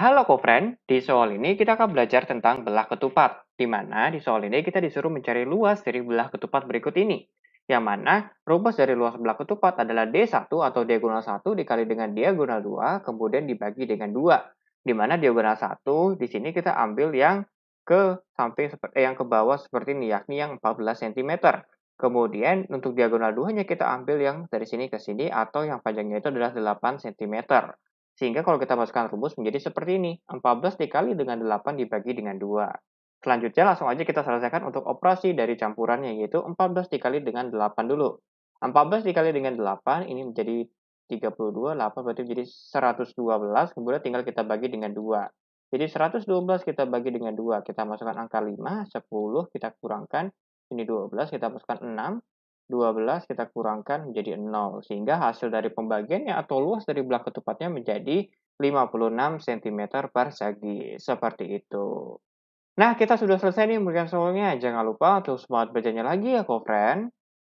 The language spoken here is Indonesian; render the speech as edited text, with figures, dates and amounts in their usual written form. Halo co-friend, di soal ini kita akan belajar tentang belah ketupat, di mana di soal ini kita disuruh mencari luas dari belah ketupat berikut ini, yang mana rumus dari luas belah ketupat adalah D1 atau diagonal 1 dikali dengan diagonal 2, kemudian dibagi dengan 2, di mana diagonal 1 di sini kita ambil yang ke bawah seperti ini, yakni yang 14 cm. Kemudian untuk diagonal 2-nya kita ambil yang dari sini ke sini atau yang panjangnya itu adalah 8 cm. Sehingga kalau kita masukkan rumus menjadi seperti ini, 14 dikali dengan 8 dibagi dengan 2. Selanjutnya langsung aja kita selesaikan untuk operasi dari campurannya, yaitu 14 dikali dengan 8 dulu. 14 dikali dengan 8, ini menjadi 32, 8 berarti menjadi 112, kemudian tinggal kita bagi dengan 2. Jadi 112 kita bagi dengan 2, kita masukkan angka 5, 10 kita kurangkan, ini 12 kita masukkan 6. 12 kita kurangkan menjadi 0, sehingga hasil dari pembagiannya atau luas dari belah ketupatnya menjadi 56 cm persegi, seperti itu. Nah, kita sudah selesai nih memberikan soalnya. Jangan lupa untuk semangat belajarnya lagi ya, co-friend.